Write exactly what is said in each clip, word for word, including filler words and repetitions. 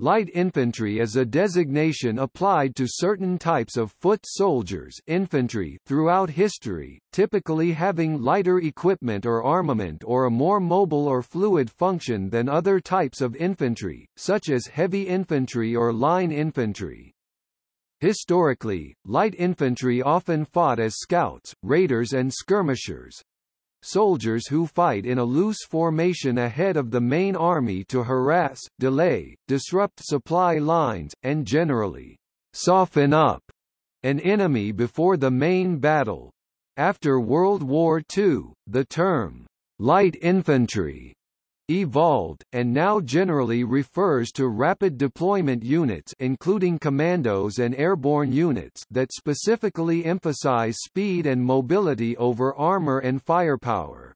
Light infantry is a designation applied to certain types of foot soldiers infantry throughout history, typically having lighter equipment or armament or a more mobile or fluid function than other types of infantry, such as heavy infantry or line infantry. Historically, light infantry often fought as scouts, raiders and skirmishers. Soldiers who fight in a loose formation ahead of the main army to harass, delay, disrupt supply lines, and generally soften up an enemy before the main battle. After World War Two, the term light infantry evolved, and now generally refers to rapid deployment units including commandos and airborne units that specifically emphasize speed and mobility over armor and firepower.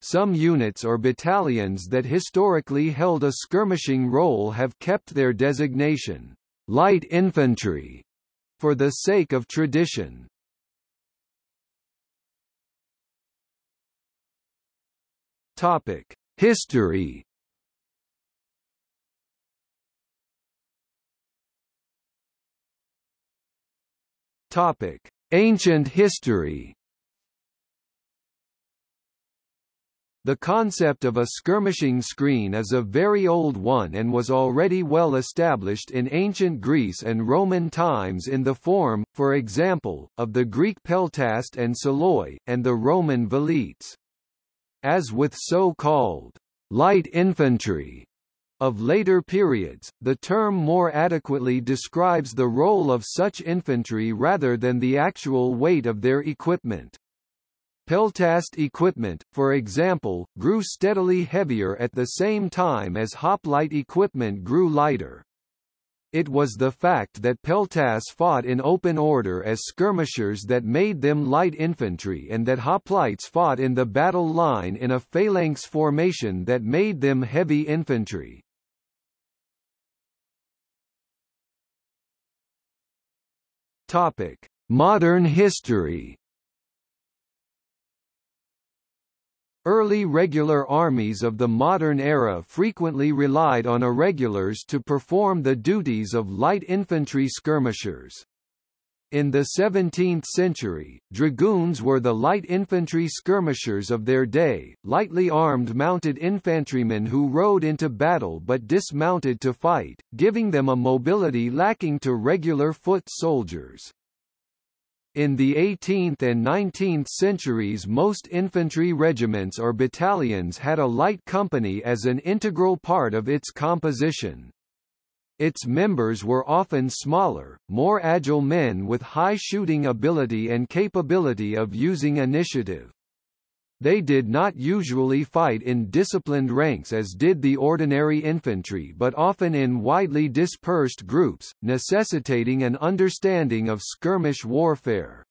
Some units or battalions that historically held a skirmishing role have kept their designation, light infantry, for the sake of tradition. Topic: History. Topic: Ancient history. The concept of a skirmishing screen is a very old one and was already well established in ancient Greece and Roman times in the form, for example, of the Greek peltast and soloi, and the Roman velites. As with so-called light infantry of later periods, the term more adequately describes the role of such infantry rather than the actual weight of their equipment. Peltast equipment, for example, grew steadily heavier at the same time as hoplite equipment grew lighter. It was the fact that peltasts fought in open order as skirmishers that made them light infantry, and that hoplites fought in the battle line in a phalanx formation that made them heavy infantry. Topic: Modern history. Early regular armies of the modern era frequently relied on irregulars to perform the duties of light infantry skirmishers. In the seventeenth century, dragoons were the light infantry skirmishers of their day, lightly armed mounted infantrymen who rode into battle but dismounted to fight, giving them a mobility lacking to regular foot soldiers. In the eighteenth and nineteenth centuries, most infantry regiments or battalions had a light company as an integral part of its composition. Its members were often smaller, more agile men with high shooting ability and capability of using initiative. They did not usually fight in disciplined ranks as did the ordinary infantry, but often in widely dispersed groups, necessitating an understanding of skirmish warfare.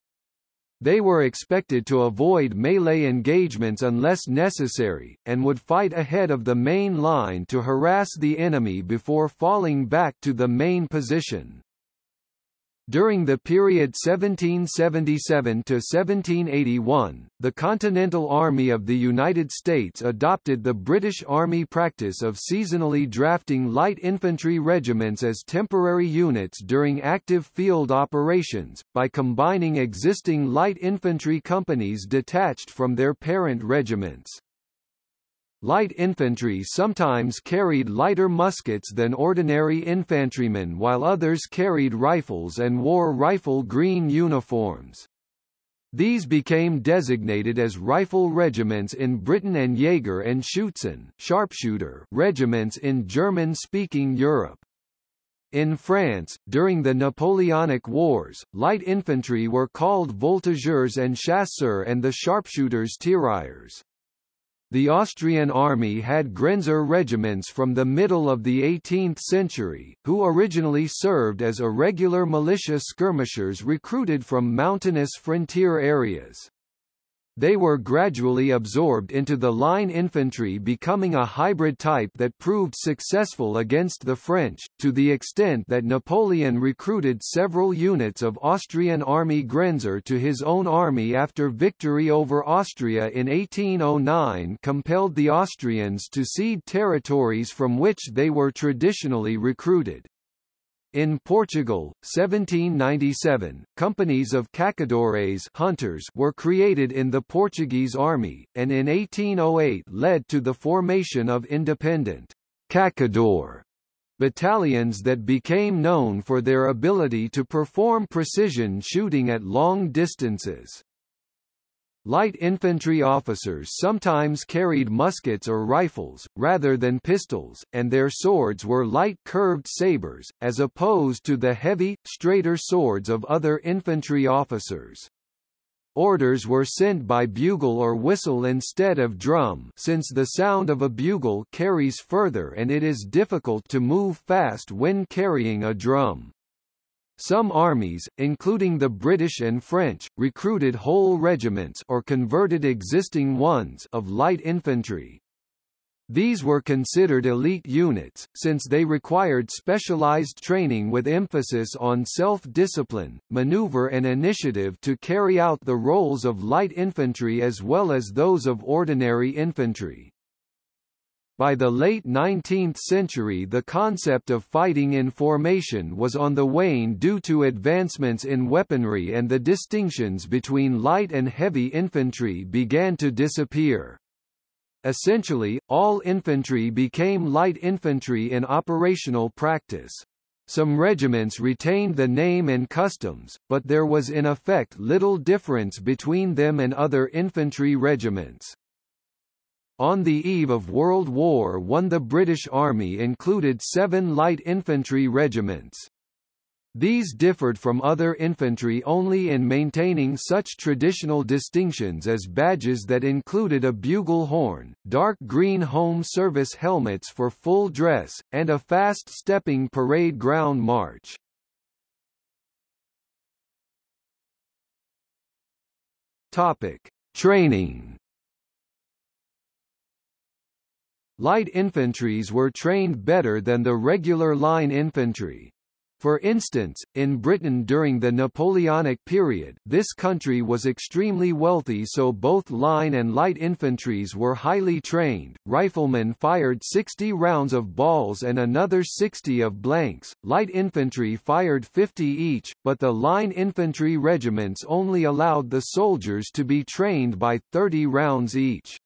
They were expected to avoid melee engagements unless necessary, and would fight ahead of the main line to harass the enemy before falling back to the main position. During the period seventeen seventy-seven to seventeen eighty-one, the Continental Army of the United States adopted the British Army practice of seasonally drafting light infantry regiments as temporary units during active field operations, by combining existing light infantry companies detached from their parent regiments. Light infantry sometimes carried lighter muskets than ordinary infantrymen, while others carried rifles and wore rifle green uniforms. These became designated as rifle regiments in Britain and Jaeger and Schützen (sharpshooter) regiments in German-speaking Europe. In France, during the Napoleonic Wars, light infantry were called voltigeurs and chasseurs, and the sharpshooters tirailleurs. The Austrian army had Grensäger regiments from the middle of the eighteenth century, who originally served as irregular militia skirmishers recruited from mountainous frontier areas. They were gradually absorbed into the line infantry, becoming a hybrid type that proved successful against the French, to the extent that Napoleon recruited several units of Austrian Army Grenzer to his own army after victory over Austria in eighteen oh nine compelled the Austrians to cede territories from which they were traditionally recruited. In Portugal, seventeen ninety-seven, companies of caçadores hunters were created in the Portuguese army, and in eighteen oh eight led to the formation of independent caçador battalions that became known for their ability to perform precision shooting at long distances. Light infantry officers sometimes carried muskets or rifles, rather than pistols, and their swords were light curved sabers, as opposed to the heavy, straighter swords of other infantry officers. Orders were sent by bugle or whistle instead of drum, since the sound of a bugle carries further and it is difficult to move fast when carrying a drum. Some armies, including the British and French, recruited whole regiments or converted existing ones of light infantry. These were considered elite units, since they required specialized training with emphasis on self-discipline, maneuver and initiative to carry out the roles of light infantry as well as those of ordinary infantry. By the late nineteenth century, the concept of fighting in formation was on the wane due to advancements in weaponry, and the distinctions between light and heavy infantry began to disappear. Essentially, all infantry became light infantry in operational practice. Some regiments retained the name and customs, but there was in effect little difference between them and other infantry regiments. On the eve of World War One, the British Army included seven light infantry regiments. These differed from other infantry only in maintaining such traditional distinctions as badges that included a bugle horn, dark green home service helmets for full dress, and a fast-stepping parade ground march. Topic: Training. Light infantries were trained better than the regular line infantry. For instance, in Britain during the Napoleonic period, this country was extremely wealthy, so both line and light infantries were highly trained. Riflemen fired sixty rounds of balls and another sixty of blanks, light infantry fired fifty each, but the line infantry regiments only allowed the soldiers to be trained by thirty rounds each.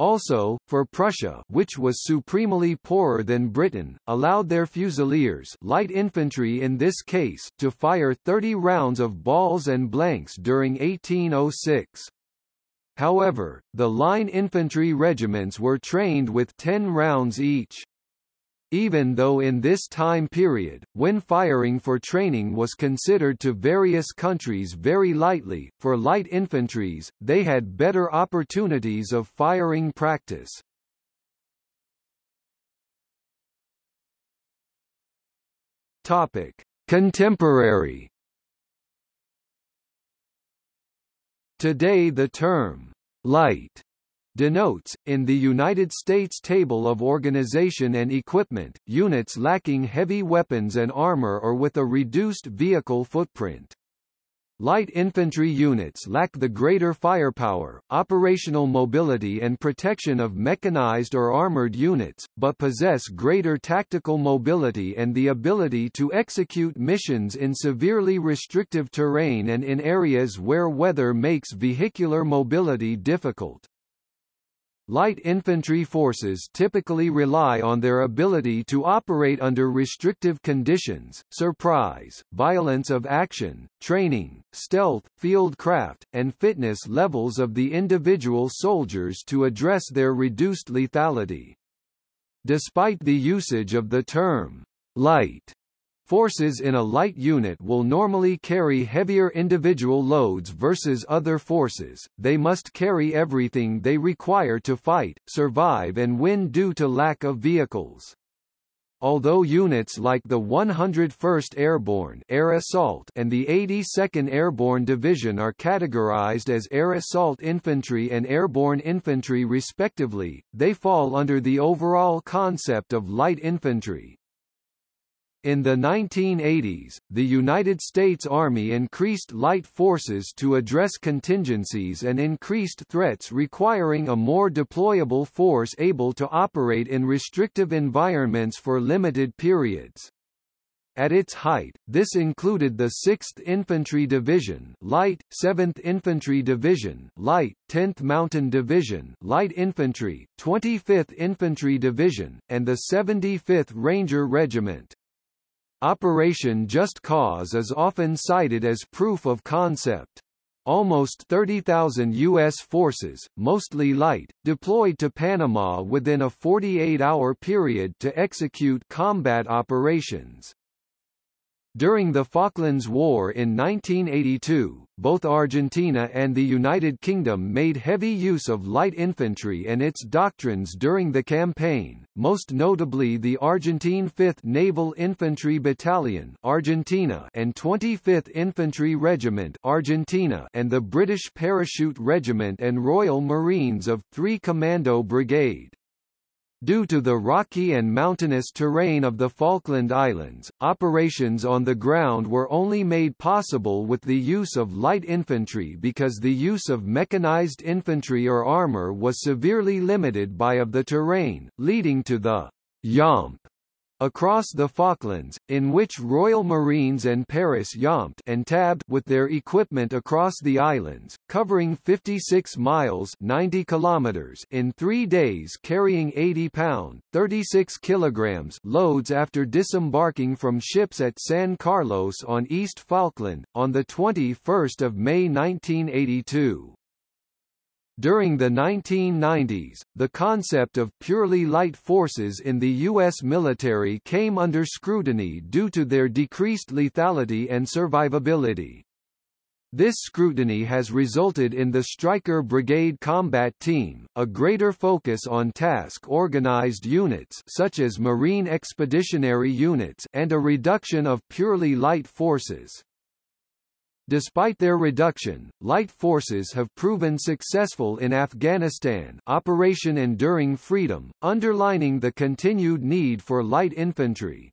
Also, for Prussia, which was supremely poorer than Britain, allowed their fusiliers, light infantry in this case, to fire thirty rounds of balls and blanks during eighteen oh six. However, the line infantry regiments were trained with ten rounds each. Even though in this time period, when firing for training was considered to various countries very lightly, for light infantries, they had better opportunities of firing practice. Topic: Contemporary. Today the term light denotes, in the United States Table of Organization and Equipment, units lacking heavy weapons and armor or with a reduced vehicle footprint. Light infantry units lack the greater firepower, operational mobility and protection of mechanized or armored units, but possess greater tactical mobility and the ability to execute missions in severely restrictive terrain and in areas where weather makes vehicular mobility difficult. Light infantry forces typically rely on their ability to operate under restrictive conditions, surprise, violence of action, training, stealth, field craft, and fitness levels of the individual soldiers to address their reduced lethality. Despite the usage of the term light, forces in a light unit will normally carry heavier individual loads versus other forces. They must carry everything they require to fight, survive and win due to lack of vehicles. Although units like the one hundred first Airborne Air Assault and the eighty-second Airborne Division are categorized as Air Assault Infantry and Airborne Infantry respectively, they fall under the overall concept of light infantry. In the nineteen eighties, the United States Army increased light forces to address contingencies and increased threats requiring a more deployable force able to operate in restrictive environments for limited periods. At its height, this included the sixth Infantry Division Light, seventh Infantry Division Light, tenth Mountain Division Light Infantry, twenty-fifth Infantry Division, and the seventy-fifth Ranger Regiment. Operation Just Cause is often cited as proof of concept. Almost thirty thousand U S forces, mostly light, deployed to Panama within a forty-eight hour period to execute combat operations. During the Falklands War in nineteen eighty-two, both Argentina and the United Kingdom made heavy use of light infantry and its doctrines during the campaign, most notably the Argentine fifth Naval Infantry Battalion Argentina and twenty-fifth Infantry Regiment Argentina and the British Parachute Regiment and Royal Marines of three Commando Brigade. Due to the rocky and mountainous terrain of the Falkland Islands, operations on the ground were only made possible with the use of light infantry because the use of mechanized infantry or armor was severely limited by of the terrain, leading to the "yomp" across the Falklands, in which Royal Marines and Paris yomped and tabbed with their equipment across the islands, covering fifty-six miles ninety kilometers in three days carrying eighty pound, thirty-six kilograms loads after disembarking from ships at San Carlos on East Falkland, on the twenty-first of May nineteen eighty-two. During the nineteen nineties, the concept of purely light forces in the U S military came under scrutiny due to their decreased lethality and survivability. This scrutiny has resulted in the Striker Brigade Combat Team, a greater focus on task-organized units such as Marine Expeditionary Units and a reduction of purely light forces. Despite their reduction, light forces have proven successful in Afghanistan, Operation Enduring Freedom, underlining the continued need for light infantry.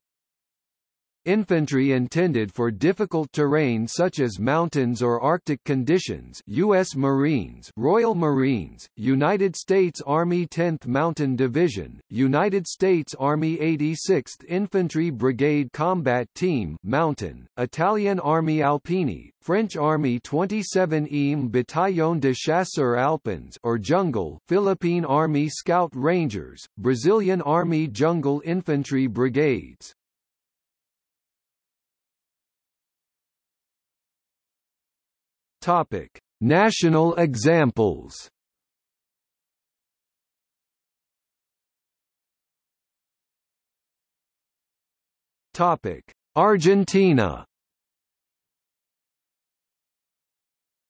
Infantry intended for difficult terrain such as mountains or Arctic conditions, U S Marines, Royal Marines, United States Army tenth Mountain Division, United States Army eighty-sixth Infantry Brigade Combat Team, Mountain, Italian Army Alpini, French Army twenty-seven e M Bataillon de Chasseurs Alpins or Jungle, Philippine Army Scout Rangers, Brazilian Army Jungle Infantry Brigades. Topic: National examples. Topic: Argentina.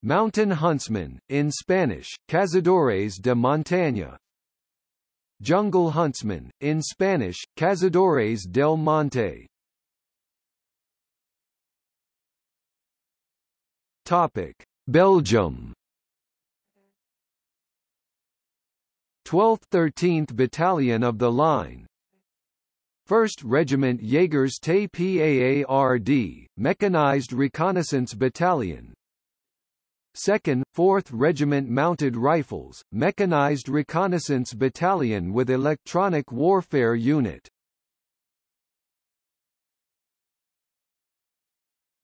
Mountain huntsmen, in Spanish, Cazadores de Montaña. Jungle huntsmen, in Spanish, Cazadores del Monte. Topic: Belgium. twelfth thirteenth Battalion of the Line, first Regiment Jaegers T P A A R D, Mechanized Reconnaissance Battalion, second, fourth Regiment Mounted Rifles, Mechanized Reconnaissance Battalion with Electronic Warfare Unit.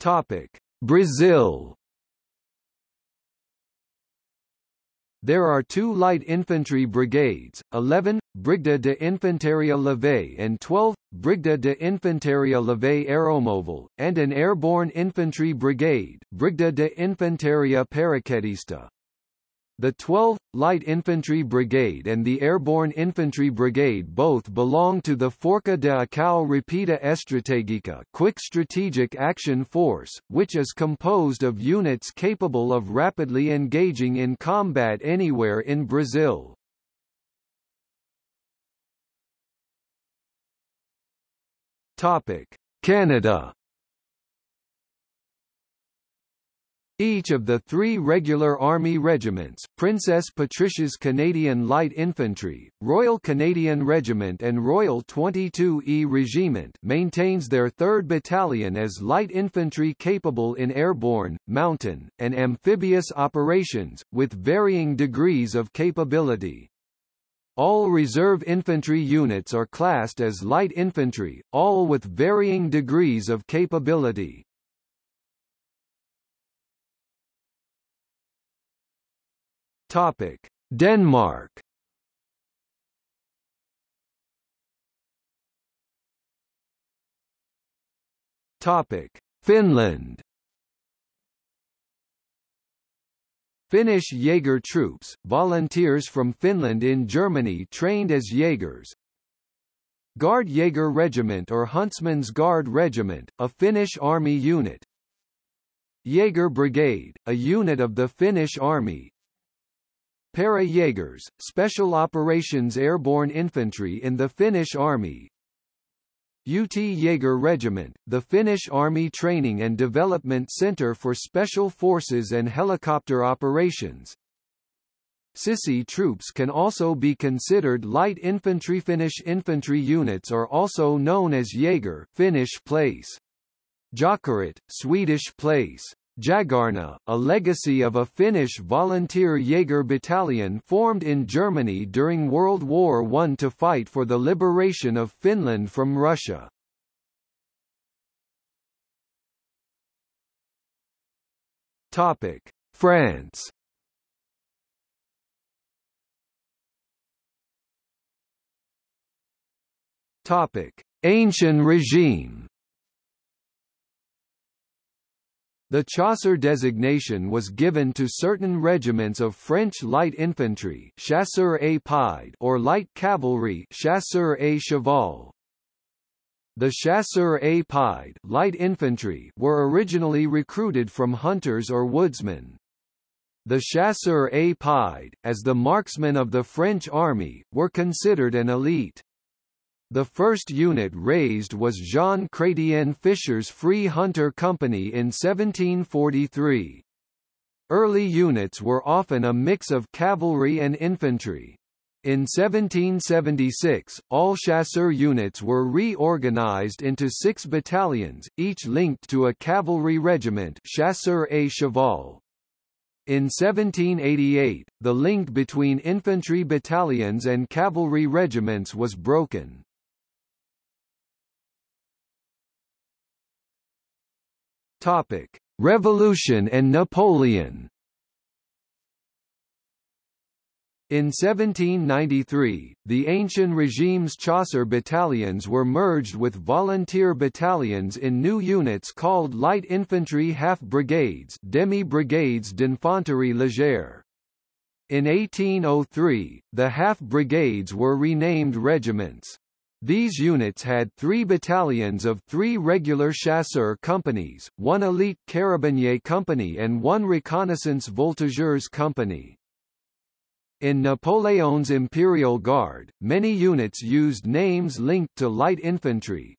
Topic: Brazil. There are two light infantry brigades, eleventh, Brigada de Infantaria Leve and twelfth, Brigada de Infantaria Leve Aeromobile, and an airborne infantry brigade, Brigada de Infantaria Paraquedista. The twelfth, Light Infantry Brigade and the Airborne Infantry Brigade both belong to the Força de Ação Rápida Estratégica, Quick Strategic Action Force, which is composed of units capable of rapidly engaging in combat anywhere in Brazil. Topic: Canada. Each of the three regular army regiments, Princess Patricia's Canadian Light Infantry, Royal Canadian Regiment and Royal twenty-two E Regiment, maintains their third Battalion as light infantry capable in airborne, mountain, and amphibious operations, with varying degrees of capability. All reserve infantry units are classed as light infantry, all with varying degrees of capability. Topic: Denmark. Topic: Finland. Finnish Jaeger troops, volunteers from Finland in Germany trained as Jaegers. Guard Jaeger Regiment or Huntsman's Guard Regiment, a Finnish army unit. Jaeger Brigade, a unit of the Finnish Army. Para-Jägers, Special Operations Airborne Infantry in the Finnish Army. U T Jaeger Regiment, the Finnish Army Training and Development Center for Special Forces and Helicopter Operations. S I S I troops can also be considered light infantry. Finnish infantry units are also known as Jaeger, Finnish place. Jagallet, Swedish place. Jagarna, a legacy of a Finnish volunteer Jaeger battalion formed in Germany during World War One to fight for the liberation of Finland from Russia. Topic: France. Topic: Ancien régime. The chasseur designation was given to certain regiments of French light infantry or light cavalry. The chasseurs-à-pied light infantry were originally recruited from hunters or woodsmen. The chasseurs-à-pied, as the marksmen of the French army, were considered an elite. The first unit raised was Jean Chrétien Fisher's Free Hunter Company in seventeen forty-three. Early units were often a mix of cavalry and infantry. In seventeen seventy-six, all chasseur units were reorganized into six battalions, each linked to a cavalry regiment, chasseurs à cheval. In seventeen eighty-eight, the link between infantry battalions and cavalry regiments was broken. Topic: Revolution and Napoleon. In seventeen ninety-three, the Ancien regime's chasseur battalions were merged with volunteer battalions in new units called light infantry half-brigades, demi-brigades d'infanterie légère. In eighteen oh three, the half-brigades were renamed regiments. These units had three battalions of three regular chasseur companies, one elite Carabinieri company and one reconnaissance voltigeurs company. In Napoleon's Imperial Guard, many units used names linked to light infantry.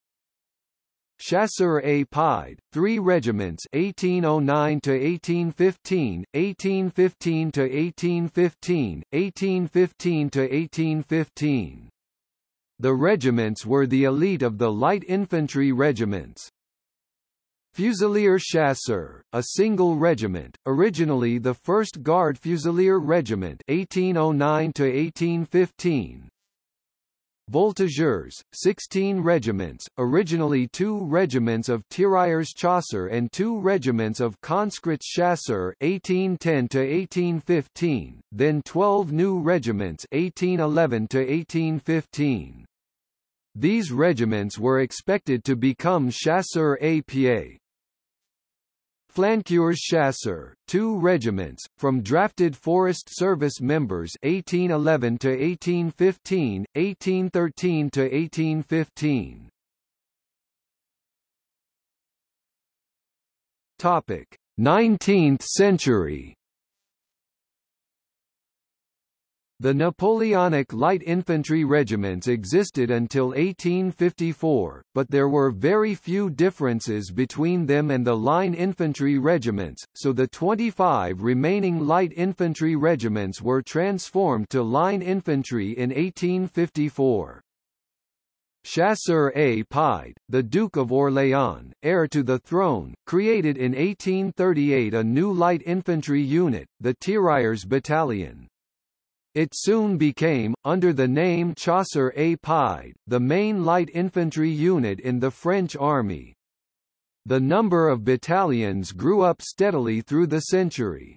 Chasseurs-à-pied, three regiments eighteen oh nine to eighteen fifteen, eighteen fifteen to eighteen fifteen, eighteen fifteen to eighteen fifteen. The regiments were the elite of the light infantry regiments. Fusilier Chasseurs, a single regiment, originally the first Guard Fusilier Regiment eighteen oh nine to eighteen fifteen. Voltigeurs, sixteen regiments, originally two regiments of tirailleurs chasseurs and two regiments of conscripts chasseurs eighteen ten to eighteen fifteen, then twelve new regiments eighteen eleven to eighteen fifteen. These regiments were expected to become chasseurs-à-pied. Flanqueurs chasseurs, two regiments, from drafted Forest Service members eighteen eleven to eighteen fifteen, eighteen thirteen to eighteen fifteen. Topic: nineteenth century. The Napoleonic light infantry regiments existed until eighteen fifty-four, but there were very few differences between them and the line infantry regiments, so the twenty-five remaining light infantry regiments were transformed to line infantry in eighteen fifty-four. Chasseur A. Pied, the Duke of Orléans, heir to the throne, created in eighteen thirty-eight a new light infantry unit, the Tirailleurs Battalion. It soon became, under the name Chasseur A. Pied, the main light infantry unit in the French army. The number of battalions grew up steadily through the century.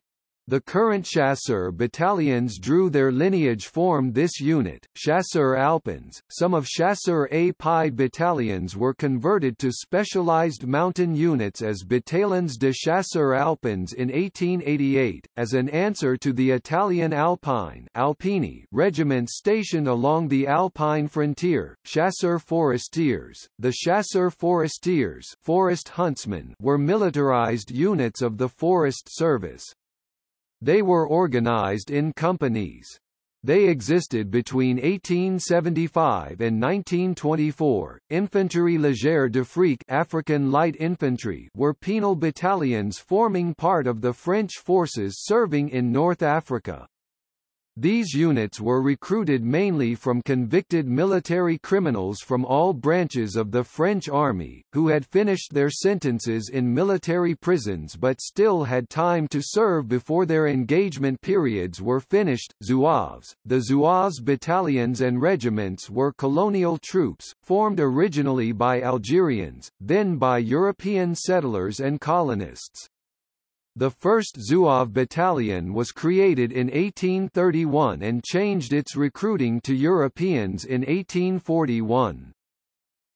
The current chasseur battalions drew their lineage from this unit, Chasseur Alpins. Some of Chasseur A. Pied battalions were converted to specialized mountain units as Bataillons de Chasseurs Alpins in eighteen eighty-eight, as an answer to the Italian Alpine Alpini regiment stationed along the Alpine frontier. Chasseur Forestiers. The Chasseur Forestiers forest huntsmen were militarized units of the Forest Service. They were organized in companies. They existed between eighteen seventy-five and nineteen twenty-four. Infanterie légère d'Afrique (African Light Infantry) were penal battalions forming part of the French forces serving in North Africa. These units were recruited mainly from convicted military criminals from all branches of the French army, who had finished their sentences in military prisons but still had time to serve before their engagement periods were finished. Zouaves. The Zouaves battalions and regiments were colonial troops, formed originally by Algerians, then by European settlers and colonists. The first Zouave Battalion was created in eighteen thirty-one and changed its recruiting to Europeans in eighteen forty-one.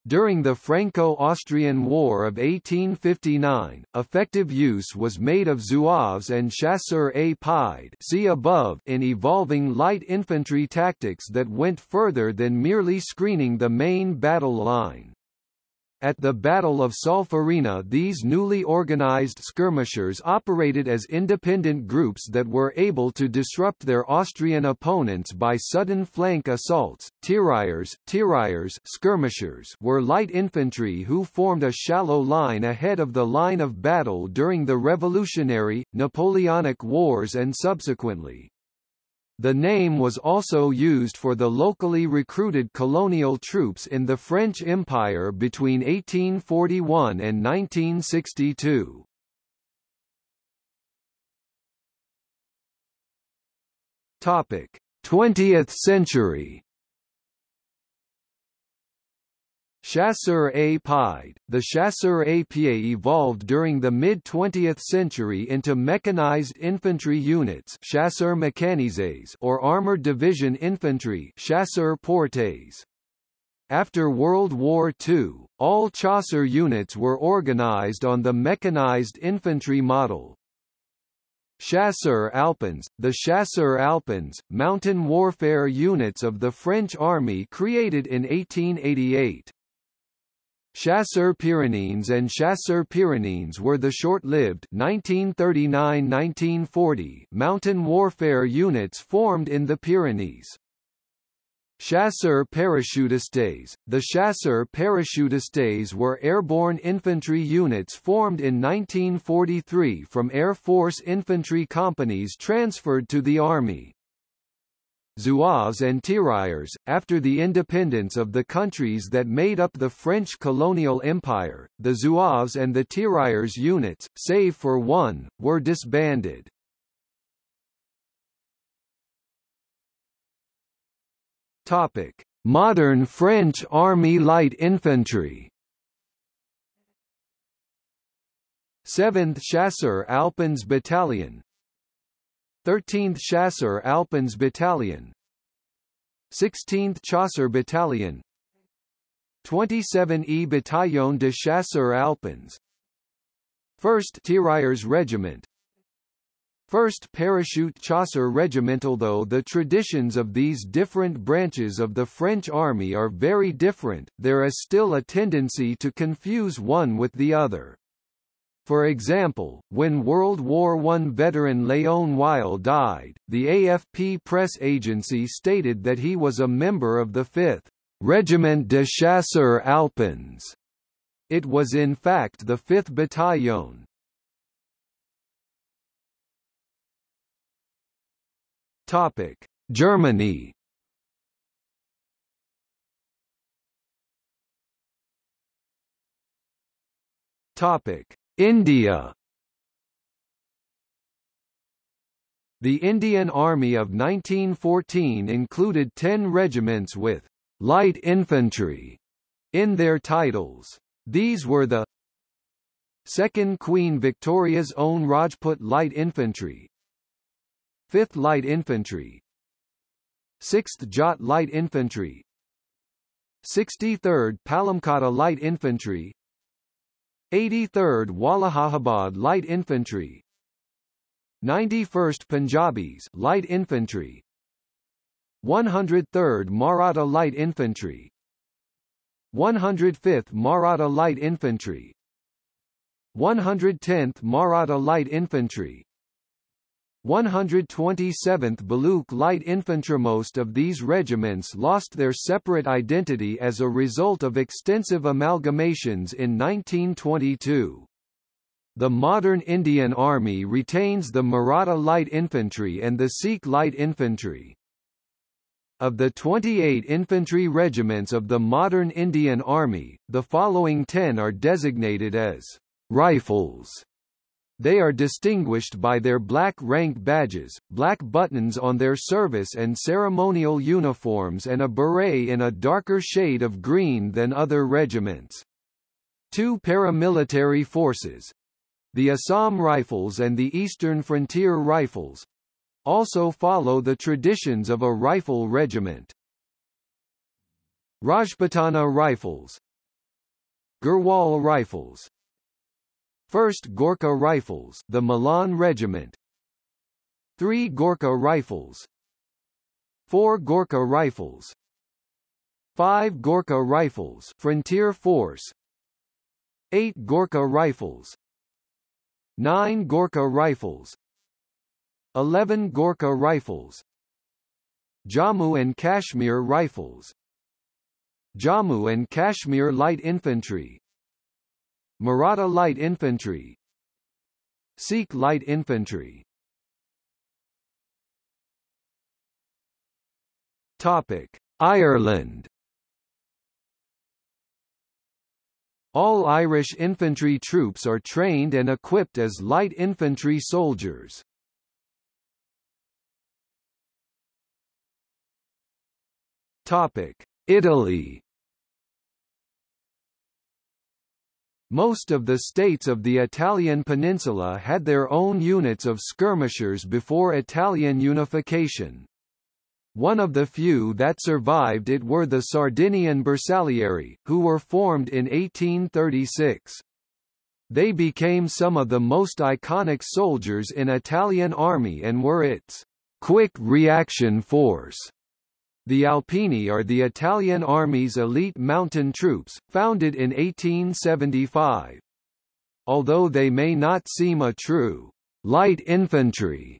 During the Franco-Austrian War of eighteen fifty-nine, effective use was made of Zouaves and Chasseurs A. Pied see above in evolving light infantry tactics that went further than merely screening the main battle line. At the Battle of Solferino, these newly organized skirmishers operated as independent groups that were able to disrupt their Austrian opponents by sudden flank assaults. Tirailleurs, tirailleurs, skirmishers were light infantry who formed a shallow line ahead of the line of battle during the Revolutionary, Napoleonic Wars and subsequently. The name was also used for the locally recruited colonial troops in the French Empire between eighteen forty-one and nineteen sixty-two. Topic: twentieth century. Chasseur A. Pied. The Chasseur A. Pied evolved during the mid-twentieth century into mechanized infantry units Chasseurs Mécanisés or Armored Division Infantry Chasseurs Portés. After World War Two, all chasseur units were organized on the mechanized infantry model. Chasseurs Alpins. The Chasseurs Alpins, mountain warfare units of the French army created in eighteen eighty-eight. Chasseurs Pyrénéens and Chasseurs Pyrénéens were the short-lived nineteen thirty-nine to nineteen forty mountain warfare units formed in the Pyrenees. Chasseurs Parachutistes. The Chasseurs Parachutistes were airborne infantry units formed in nineteen forty-three from Air Force infantry companies transferred to the Army. Zouaves and tirailleurs. After the independence of the countries that made up the French colonial empire, the Zouaves and the tirailleurs units, save for one, were disbanded. Topic: modern French Army light infantry. seventh Chasseurs Alpins Battalion, thirteenth Chasseurs Alpins Battalion, sixteenth Chasseurs Battalion, twenty-seven E Bataillon de Chasseurs Alpins, first Tirailleurs Regiment, first Parachute Chasseur Regiment. Although the traditions of these different branches of the French army are very different, there is still a tendency to confuse one with the other. For example, when World War One veteran Léon Weil died, the A F P press agency stated that he was a member of the fifth Regiment de Chasseurs Alpins. It was in fact the fifth Battalion. Topic: Germany. Topic: India. The Indian Army of nineteen fourteen included ten regiments with light infantry in their titles. These were the second Queen Victoria's Own Rajput Light Infantry, fifth Light Infantry, sixth Jat Light Infantry, sixty-third Palamkota Light Infantry, eighty-third Wallahabad Light Infantry, ninety-first Punjabis Light Infantry, one hundred third Maratha Light Infantry, one hundred fifth Maratha Light Infantry, one hundred tenth Maratha Light Infantry, one hundred twenty-seventh Baluch Light Infantry. Most of these regiments lost their separate identity as a result of extensive amalgamations in nineteen twenty-two. The modern Indian Army retains the Maratha Light Infantry and the Sikh Light Infantry. Of the twenty-eight infantry regiments of the modern Indian Army, the following ten are designated as rifles. They are distinguished by their black rank badges, black buttons on their service and ceremonial uniforms, and a beret in a darker shade of green than other regiments. Two paramilitary forces, the Assam Rifles and the Eastern Frontier Rifles, also follow the traditions of a rifle regiment. Rajputana Rifles, Garhwal Rifles, first Gorkha Rifles, the Milan Regiment, three Gorkha Rifles, four Gorkha Rifles, five Gorkha Rifles, Frontier Force, eight Gorkha Rifles, nine Gorkha Rifles, eleven Gorkha Rifles, Jammu and Kashmir Rifles, Jammu and Kashmir Light Infantry, Maratha Light Infantry, Sikh Light Infantry. Topic: Ireland. All Irish infantry troops are trained and equipped as light infantry soldiers. Topic: Italy. Most of the states of the Italian peninsula had their own units of skirmishers before Italian unification. One of the few that survived it were the Sardinian Bersaglieri, who were formed in eighteen thirty-six. They became some of the most iconic soldiers in Italian army and were its quick reaction force. The Alpini are the Italian Army's elite mountain troops, founded in eighteen seventy-five. Although they may not seem a true light infantry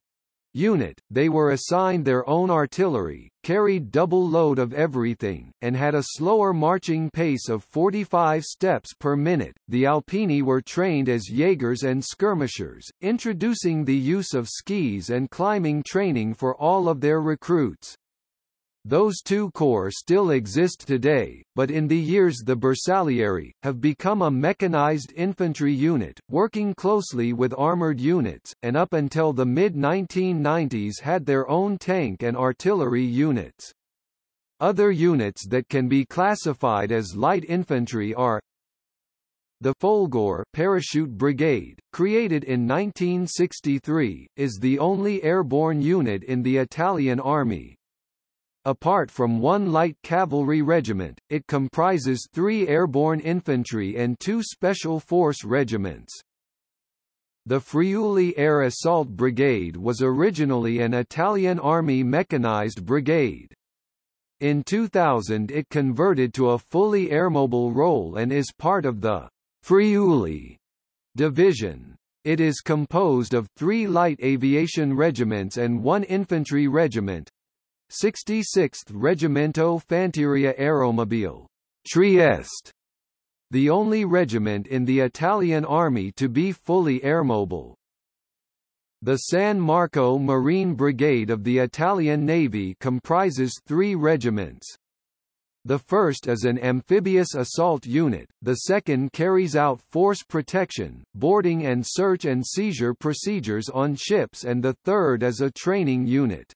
unit, they were assigned their own artillery, carried double load of everything, and had a slower marching pace of forty-five steps per minute. The Alpini were trained as Jaegers and skirmishers, introducing the use of skis and climbing training for all of their recruits. Those two corps still exist today, but in the years the Bersaglieri have become a mechanized infantry unit, working closely with armored units, and up until the mid nineteen nineties had their own tank and artillery units. Other units that can be classified as light infantry are the Folgore Parachute Brigade, created in nineteen sixty-three, is the only airborne unit in the Italian Army. Apart from one light cavalry regiment, it comprises three airborne infantry and two special force regiments. The Friuli Air Assault Brigade was originally an Italian Army mechanized brigade. In two thousand it converted to a fully airmobile role and is part of the Friuli Division. It is composed of three light aviation regiments and one infantry regiment, sixty-sixth Regimento Fanteria Aeromobile, Trieste, the only regiment in the Italian army to be fully airmobile. The San Marco Marine Brigade of the Italian Navy comprises three regiments. The first is an amphibious assault unit, the second carries out force protection, boarding and search and seizure procedures on ships, and the third is a training unit.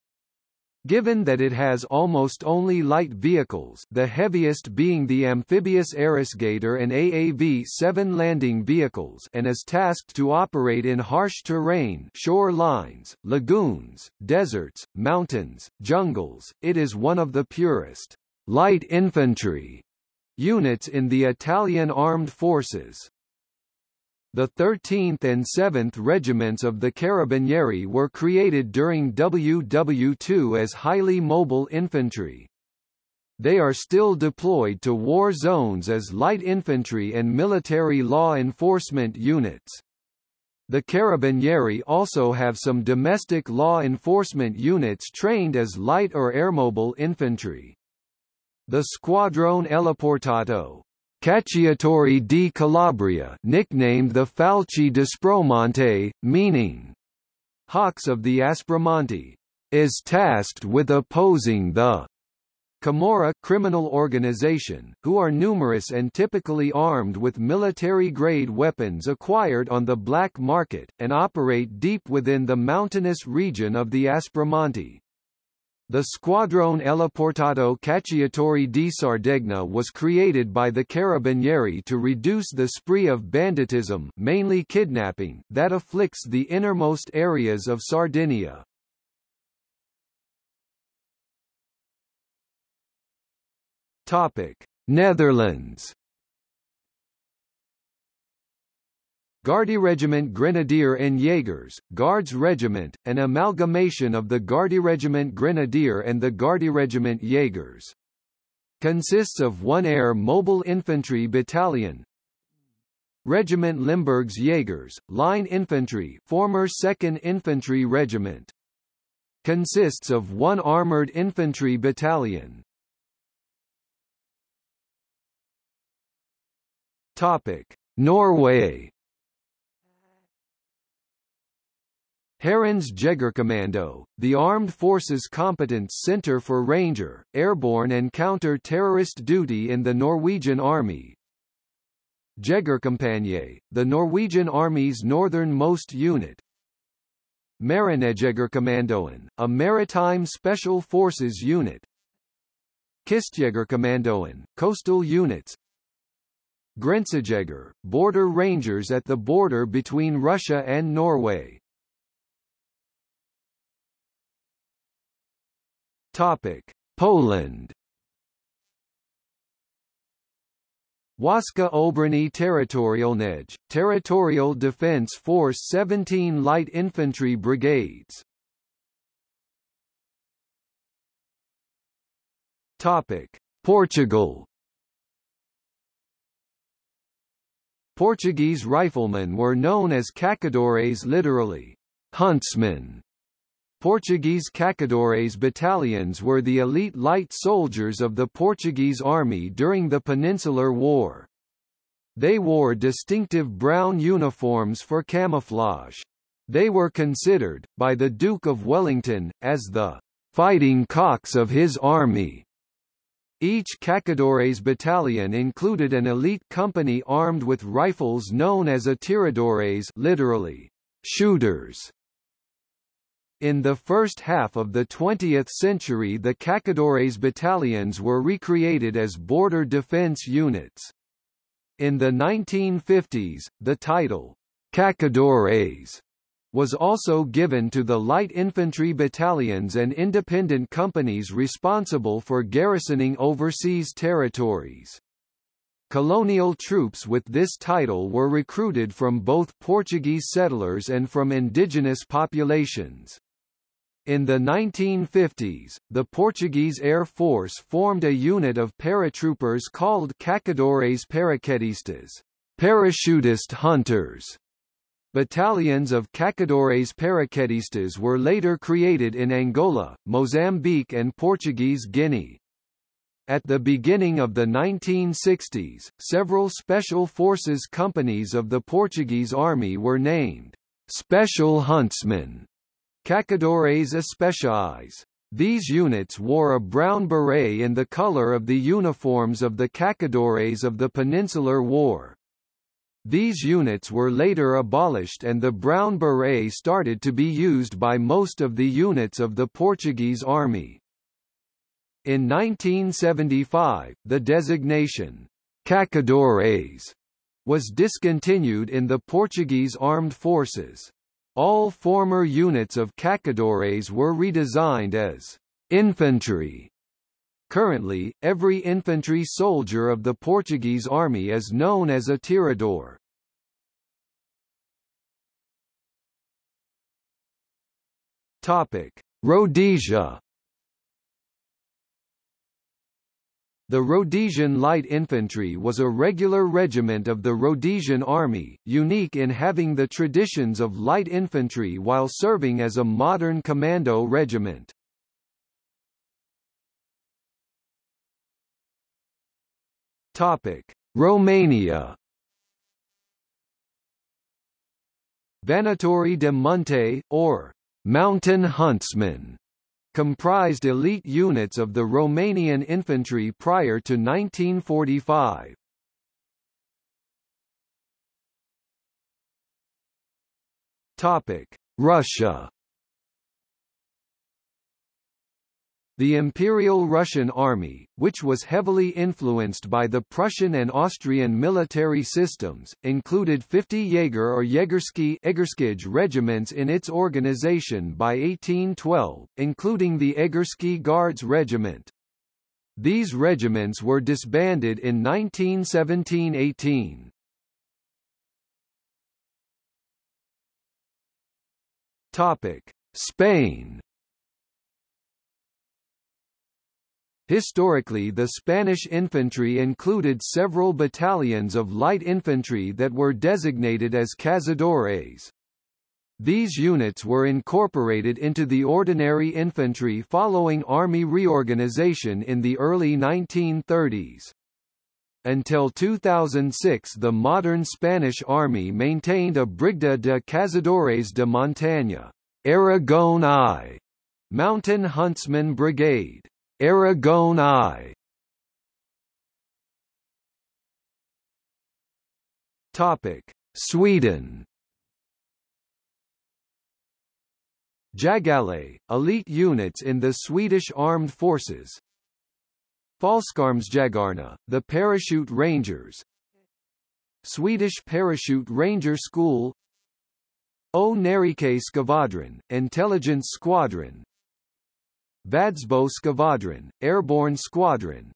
Given that it has almost only light vehicles, the heaviest being the amphibious Arisgator and A A V seven landing vehicles, and is tasked to operate in harsh terrain, shorelines, lagoons, deserts, mountains, jungles, it is one of the purest light infantry units in the Italian armed forces. The thirteenth and seventh Regiments of the Carabinieri were created during World War Two as highly mobile infantry. They are still deployed to war zones as light infantry and military law enforcement units. The Carabinieri also have some domestic law enforcement units trained as light or airmobile infantry. The Squadrone Eliportato Cacciatori di Calabria, nicknamed the Falci d'Aspromonte, meaning Hawks of the Aspromonte, is tasked with opposing the Camorra criminal organization, who are numerous and typically armed with military-grade weapons acquired on the black market, and operate deep within the mountainous region of the Aspromonte. The Squadrone Eliportato Cacciatori di Sardegna was created by the Carabinieri to reduce the spree of banditism, mainly kidnapping, that afflicts the innermost areas of Sardinia. Topic: Netherlands. Guardy Regiment Grenadier and Jaegers, Guards Regiment, an amalgamation of the Guardy Regiment Grenadier and the Guardy Regiment Jaegers. Consists of one Air Mobile Infantry Battalion, Regiment Limburg's Jaegers, Line Infantry, former second Infantry Regiment. Consists of one Armored Infantry Battalion. Topic: Norway. Hærens Jegerkommando, the Armed Forces Competence Center for Ranger, Airborne and Counter-Terrorist Duty in the Norwegian Army. Jegerkompanje, the Norwegian Army's northernmost unit. Marinejegerkommandoen, a maritime special forces unit. Kistjägerkommandoen, coastal units. Grensäger, border rangers at the border between Russia and Norway. Topic: Poland. Waska Obrony Territorialnej, Territorial Defense Force, seventeen light infantry brigades. Topic: Portugal. Portuguese riflemen were known as caçadores, literally huntsmen. Portuguese Caçadores battalions were the elite light soldiers of the Portuguese army during the Peninsular War. They wore distinctive brown uniforms for camouflage. They were considered, by the Duke of Wellington, as the fighting cocks of his army. Each Caçadores battalion included an elite company armed with rifles known as atiradores, literally shooters. In the first half of the twentieth century, the Caçadores battalions were recreated as border defense units. In the nineteen fifties, the title, Caçadores, was also given to the light infantry battalions and independent companies responsible for garrisoning overseas territories. Colonial troops with this title were recruited from both Portuguese settlers and from indigenous populations. In the nineteen fifties, the Portuguese Air Force formed a unit of paratroopers called Caçadores Paraquedistas, parachutist hunters, Battalions of Caçadores Paraquedistas were later created in Angola, Mozambique and Portuguese Guinea. At the beginning of the nineteen sixties, several special forces companies of the Portuguese army were named Special Huntsmen, Caçadores Especiais. These units wore a brown beret in the color of the uniforms of the Caçadores of the Peninsular War. These units were later abolished and the brown beret started to be used by most of the units of the Portuguese army. In nineteen seventy-five, the designation Caçadores was discontinued in the Portuguese armed forces. All former units of Caçadores were redesigned as infantry. Currently, every infantry soldier of the Portuguese army is known as a tirador. Topic: Rhodesia. The Rhodesian Light Infantry was a regular regiment of the Rhodesian Army, unique in having the traditions of light infantry while serving as a modern commando regiment. Romania. Vanatori de Munte, or Mountain Huntsmen, comprised elite units of the Romanian infantry prior to nineteen forty-five. Topic: Russia. The Imperial Russian Army, which was heavily influenced by the Prussian and Austrian military systems, included fifty Jaeger or Yegersky regiments in its organization by eighteen twelve, including the Yegersky Guards Regiment. These regiments were disbanded in nineteen seventeen eighteen. Spain. Historically, the Spanish infantry included several battalions of light infantry that were designated as Cazadores. These units were incorporated into the ordinary infantry following army reorganization in the early nineteen thirties. Until two thousand six, the modern Spanish army maintained a Brigada de Cazadores de Montaña, Aragon I, Mountain Huntsman Brigade. Aragon I. Topic: Sweden. Jagallet, elite units in the Swedish Armed Forces. Falskarmsjagarna, the Parachute Rangers. Swedish Parachute Ranger School. Önerikke Skvadron, Intelligence Squadron. Vadsbo Skvadron, Airborne Squadron.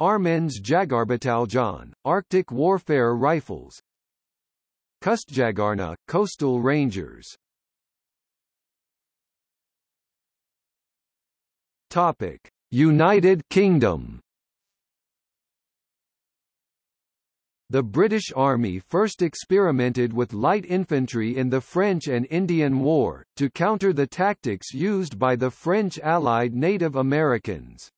Arméns Jagerbataljon, Arctic Warfare Rifles. Kustjägarna, Coastal Rangers. Topic: United Kingdom. The British Army first experimented with light infantry in the French and Indian War, to counter the tactics used by the French allied Native Americans.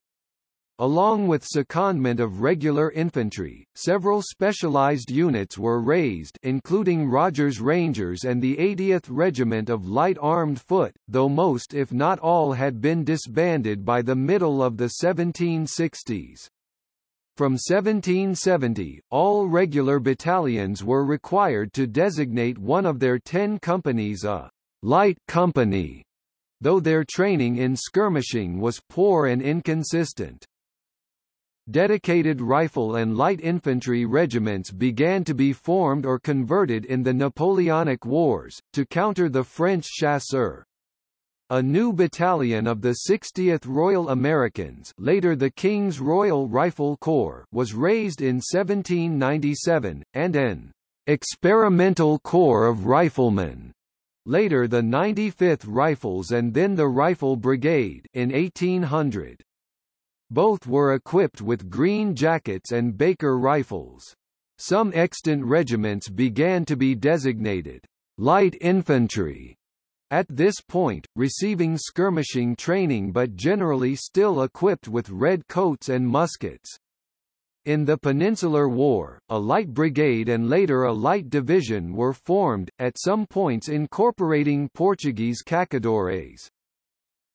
Along with secondment of regular infantry, several specialized units were raised, including Rogers Rangers and the eightieth Regiment of Light Armed Foot, though most if not all had been disbanded by the middle of the seventeen sixties. From seventeen seventy, all regular battalions were required to designate one of their ten companies a light company, though their training in skirmishing was poor and inconsistent. Dedicated rifle and light infantry regiments began to be formed or converted in the Napoleonic Wars, to counter the French chasseurs. A new battalion of the sixtieth Royal Americans, later the King's Royal Rifle Corps, was raised in seventeen ninety-seven, and an experimental corps of riflemen, later the ninety-fifth Rifles and then the Rifle Brigade, in eighteen hundred. Both were equipped with green jackets and Baker rifles. Some extant regiments began to be designated light infantry at this point, receiving skirmishing training but generally still equipped with red coats and muskets. In the Peninsular War, a light brigade and later a light division were formed, at some points incorporating Portuguese caçadores.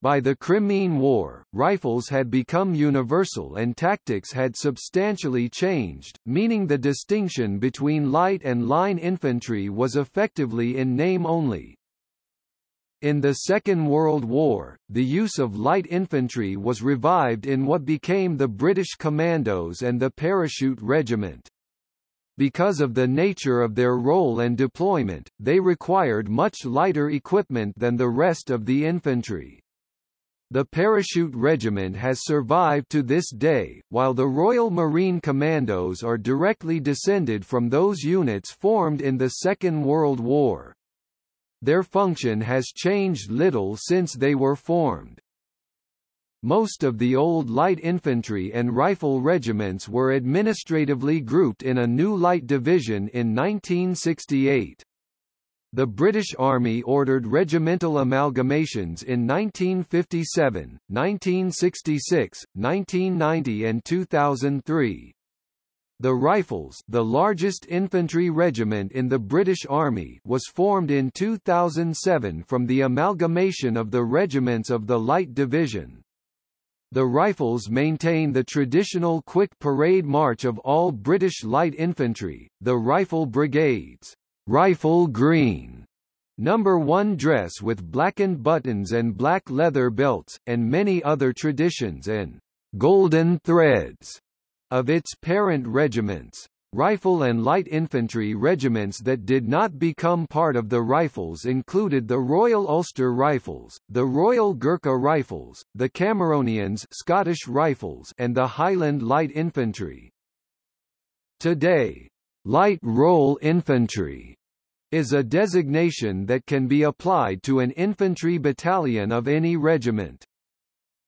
By the Crimean War, rifles had become universal and tactics had substantially changed, meaning the distinction between light and line infantry was effectively in name only. In the Second World War, the use of light infantry was revived in what became the British Commandos and the Parachute Regiment. Because of the nature of their role and deployment, they required much lighter equipment than the rest of the infantry. The Parachute Regiment has survived to this day, while the Royal Marine Commandos are directly descended from those units formed in the Second World War. Their function has changed little since they were formed. Most of the old light infantry and rifle regiments were administratively grouped in a new light division in nineteen sixty-eight. The British Army ordered regimental amalgamations in nineteen fifty-seven, nineteen sixty-six, nineteen ninety and two thousand three. The Rifles, the largest infantry regiment in the British Army, was formed in two thousand seven from the amalgamation of the regiments of the Light Division. The Rifles maintain the traditional quick parade march of all British light infantry, the Rifle Brigade's rifle green number one dress with blackened buttons and black leather belts, and many other traditions and golden threads of its parent regiments. Rifle and light infantry regiments that did not become part of the Rifles included the Royal Ulster Rifles, the Royal Gurkha Rifles, the Cameronians Scottish Rifles and the Highland Light Infantry. Today, light roll infantry is a designation that can be applied to an infantry battalion of any regiment.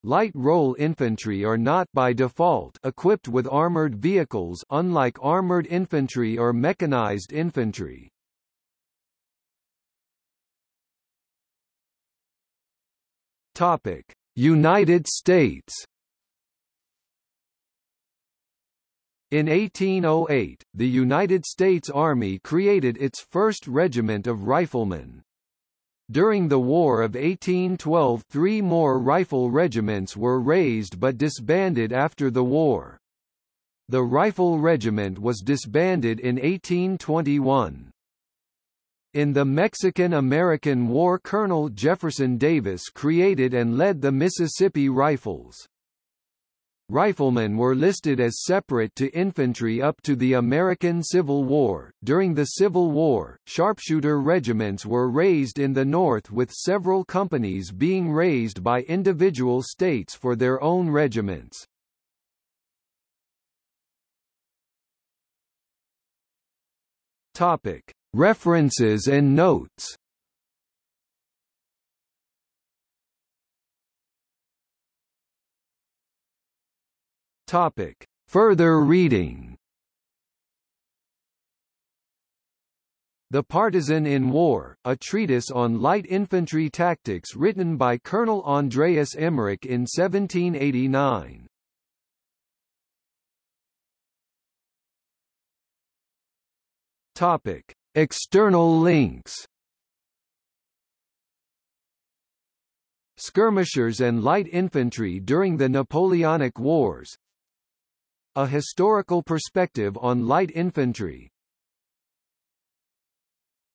Light roll infantry are not, by default, equipped with armored vehicles unlike armored infantry or mechanized infantry. Topic: United States. In eighteen oh eight, the United States Army created its first regiment of riflemen. During the War of eighteen twelve, three more rifle regiments were raised but disbanded after the war. The Rifle Regiment was disbanded in eighteen twenty-one. In the Mexican-American War, Colonel Jefferson Davis created and led the Mississippi Rifles. Riflemen were listed as separate to infantry up to the American Civil War. During the Civil War, sharpshooter regiments were raised in the North, with several companies being raised by individual states for their own regiments. Topic: References and notes. Topic: Further reading. The Partisan in War, a treatise on light infantry tactics written by Colonel Andreas Emmerich in seventeen eighty-nine. Topic: External links. Skirmishers and light infantry during the Napoleonic Wars. A historical perspective on light infantry.